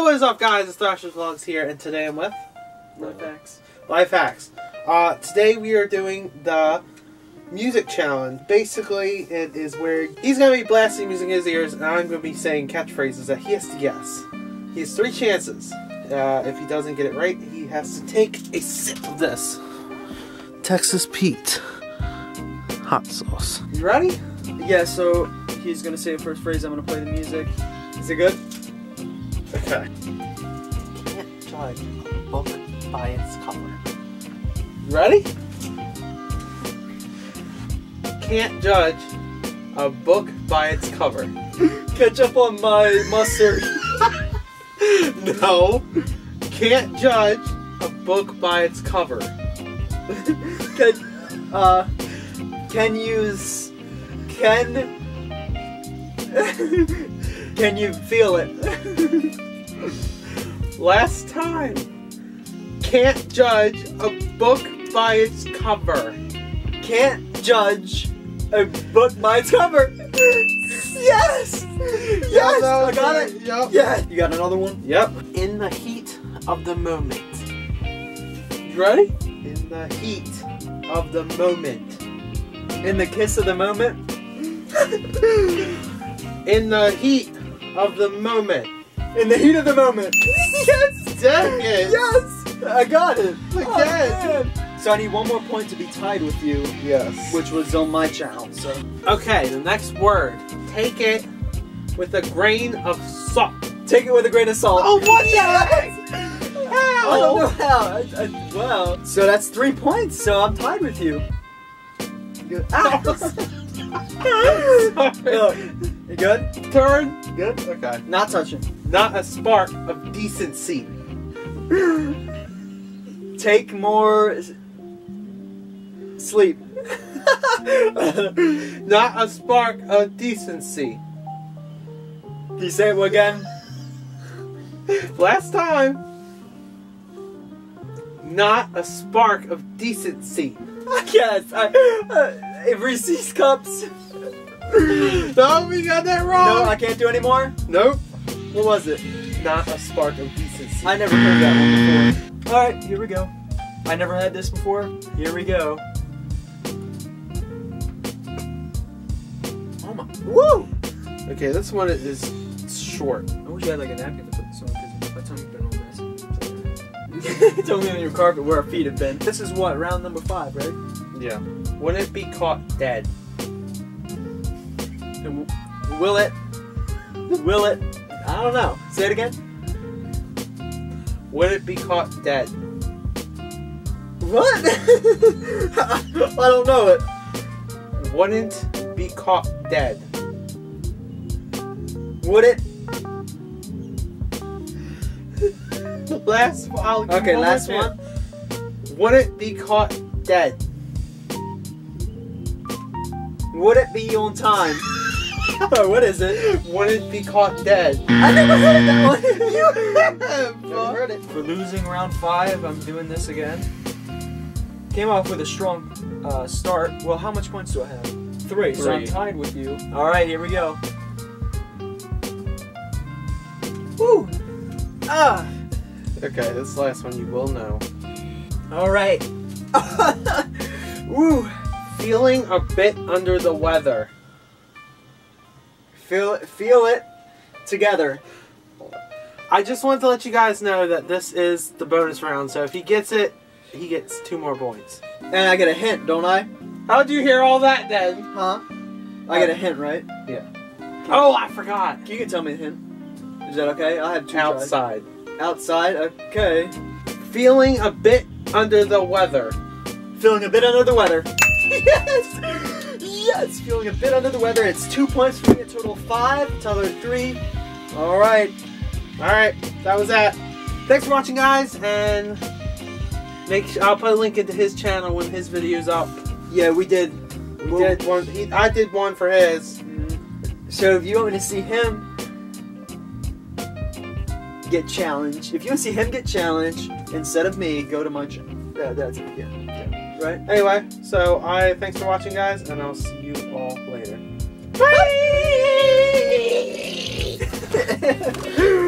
Yo, what is up, guys? It's Thrasher's Vlogs here, and today I'm with Lifehacks. Today we are doing the music challenge. Basically, it is where he's going to be blasting music in his ears, and I'm going to be saying catchphrases that he has to guess. He has 3 chances. If he doesn't get it right, he has to take a sip of this Texas Pete hot sauce. You ready? Yeah, so he's going to say the first phrase. I'm going to play the music. Is it good? Okay. You can't judge a book by its cover. Ready? Can't judge a book by its cover. Ketchup on my mustard. No. Can't judge a book by its cover. Can you feel it? Last time. Can't judge a book by its cover. Can't judge a book by its cover. Yes! Yes! I got it! Yep. Yeah! You got another one? Yep. In the heat of the moment. You ready? In the heat of the moment. In the kiss of the moment. In the heat of the moment. In the heat of the moment. Yes! Dang it! Yes! I got it! Yes! So I need one more point to be tied with you. Yes. Which was on my channel, so. Okay, the next word. Take it with a grain of salt. Take it with a grain of salt. Oh, what the heck? How? I don't know how. Wow. So that's 3 points, so I'm tied with you. You good? Turn. Good? Okay. Not touching. Not a spark of decency. Take more sleep. Not a spark of decency. Can you say it again? Last time. Not a spark of decency. Yes. Reese's cups. No, we got that wrong. No, I can't do anymore. Nope. What was it? Not a spark of decency. I never heard that one before. All right, here we go. I never had this before. Here we go. Oh my! Woo! Okay, this one is short. I wish I had like a napkin to put this on because by the time you've been all messy. Tell me on your carpet where our feet have been. This is what round number 5, right? Yeah. Wouldn't it be caught dead? Will it? Will it? I don't know. Say it again. Would it be caught dead? What? I don't know it. Wouldn't be caught dead. Would it? Last one. Would it be caught dead? Would it be on time? Oh, what is it? Wouldn't be caught dead. I never heard that one. You heard it. For losing round 5, I'm doing this again. Came off with a strong start. Well, how much points do I have? 3. So I'm tied with you. All right, here we go. Woo! Ah. Okay, this last one you will know. All right. Woo! Feeling a bit under the weather. Feel it together. I just wanted to let you guys know that this is the bonus round, so if he gets it, he gets 2 more points. And I get a hint, don't I? How'd you hear all that then? Huh? I get a hint, right? Yeah. Oh, I forgot. You can tell me a hint. Is that okay? I have 2 outside. Tried. Outside, okay. Feeling a bit under the weather. Feeling a bit under the weather. Yes! Yes, feeling a bit under the weather. It's 2 points for me, a total of 5, until there's 3. Alright. Alright, that was that. Thanks for watching, guys, and make sure I'll put a link into his channel when his video's up. Yeah, we did one. I did one for his. Mm-hmm. So if you want me to see him get challenged, if you want to see him get challenged instead of me, go to my channel. That's it, yeah. Right. Anyway, so thanks for watching, guys, and I'll see you all later. Bye!